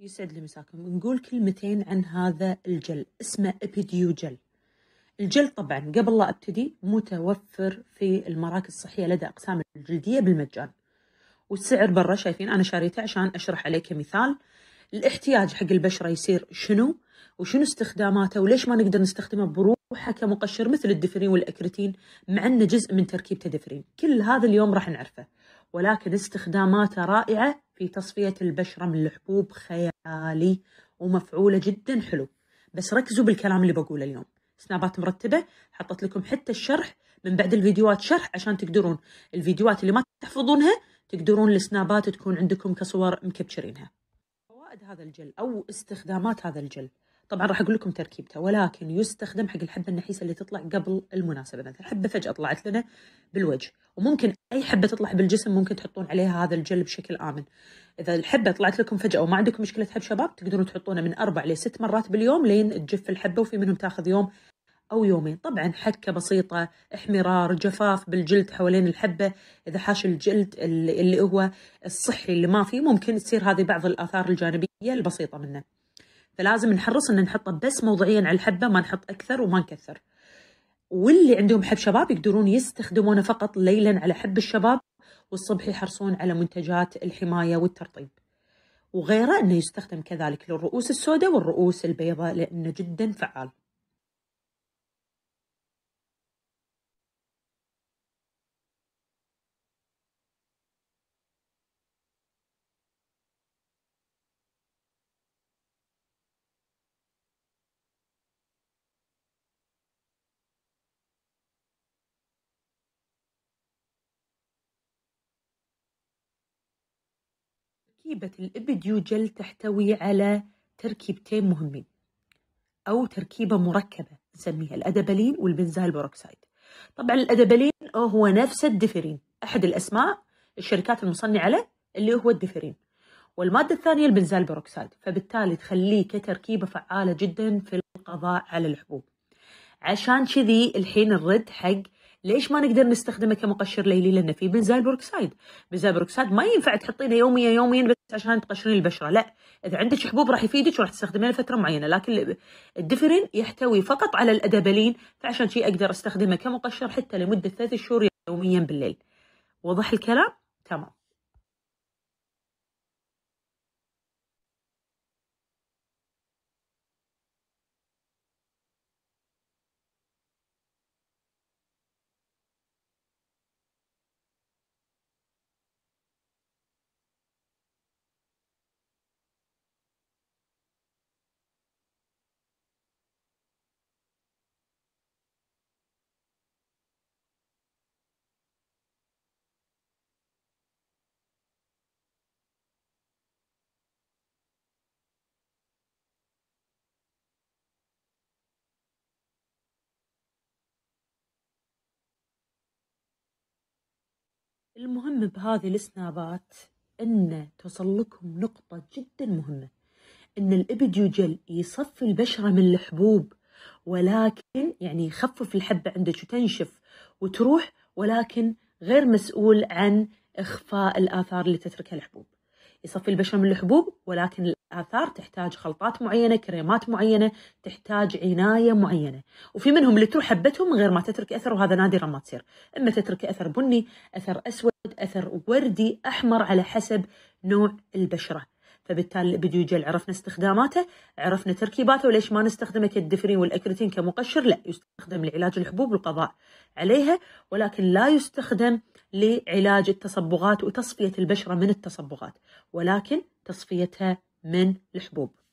يسعد لي مساكم. نقول كلمتين عن هذا الجل، اسمه إبيدو جل. الجل طبعا قبل لا ابتدي متوفر في المراكز الصحيه لدى اقسام الجلديه بالمجان، والسعر برا شايفين انا شاريته عشان اشرح عليه كمثال. الاحتياج حق البشره يصير شنو وشنو استخداماته وليش ما نقدر نستخدمه بروحه كمقشر مثل الدفيرين والاكريتين مع انه جزء من تركيبته دفيرين. كل هذا اليوم راح نعرفه، ولكن استخداماته رائعه في تصفيه البشره من الحبوب خيالي ومفعوله جدا حلو. بس ركزوا بالكلام اللي بقوله اليوم، سنابات مرتبه، حطت لكم حتى الشرح من بعد الفيديوهات شرح عشان تقدرون الفيديوهات اللي ما تحفظونها تقدرون السنابات تكون عندكم كصور مكبشرينها. فوائد هذا الجل او استخدامات هذا الجل، طبعا راح اقول لكم تركيبته، ولكن يستخدم حق الحبه النحيسه اللي تطلع قبل المناسبه، مثلا حبه فجاه طلعت لنا بالوجه، وممكن اي حبه تطلع بالجسم ممكن تحطون عليها هذا الجل بشكل امن. اذا الحبه طلعت لكم فجاه وما عندكم مشكله حب شباب تقدرون تحطونه من 4 إلى 6 مرات باليوم لين تجف الحبه، وفي منهم تاخذ يوم او يومين. طبعا حكه بسيطه، احمرار، جفاف بالجلد حوالين الحبه، اذا حاش الجلد اللي هو الصحي اللي ما فيه ممكن تصير هذه بعض الاثار الجانبيه البسيطه منه. فلازم نحرص ان نحطه بس موضعيا على الحبه، ما نحط اكثر وما نكثر. واللي عندهم حب شباب يقدرون يستخدمونه فقط ليلا على حب الشباب، والصبح يحرصون على منتجات الحمايه والترطيب. وغيره انه يستخدم كذلك للرؤوس السوداء والرؤوس البيضاء لانه جدا فعال. تركيبة الإبيدو جل تحتوي على تركيبتين مهمين أو تركيبة مركبة نسميها، الأدابالين والبنزال بروكسايد. طبعا الأدابالين هو نفس الدفيرين، أحد الأسماء الشركات المصنعة له اللي هو الدفيرين، والمادة الثانية البنزال بروكسايد، فبالتالي تخليه كتركيبة فعالة جدا في القضاء على الحبوب. عشان كذي الحين الرد حق ليش ما نقدر نستخدمه كمقشر ليلي، لأن في بنزال بروكسايد. بنزال بروكسايد ما ينفع تحطينه يوميا بس عشان تقشرين البشره، لا، اذا عندك حبوب راح يفيدك وراح تستخدمينه فتره معينه. لكن الدفيرين يحتوي فقط على الأدابالين، فعشان شي اقدر استخدمه كمقشر حتى لمده 3 شهور يوميا بالليل. وضح الكلام؟ تمام. المهم بهذه السنابات ان توصل لكم نقطة جدا مهمة، ان الإبيدو جل يصفي البشرة من الحبوب، ولكن يعني يخفف الحبة عندك وتنشف وتروح، ولكن غير مسؤول عن اخفاء الآثار اللي تتركها الحبوب. يصفي البشرة من الحبوب، ولكن الآثار تحتاج خلطات معينة، كريمات معينة، تحتاج عناية معينة، وفي منهم اللي تروح حبتهم غير ما تترك أثر، وهذا نادرا ما تصير، إما تترك أثر بني، أثر أسود، أثر وردي، أحمر، على حسب نوع البشرة. فبالتالي الإبيدو جل عرفنا استخداماته، عرفنا تركيباته، وليش ما نستخدمه كالدفيرين والأكريتين كمقشر، لا، يستخدم لعلاج الحبوب والقضاء عليها، ولكن لا يستخدم لعلاج التصبغات وتصفية البشرة من التصبغات، ولكن تصفيتها من الحبوب.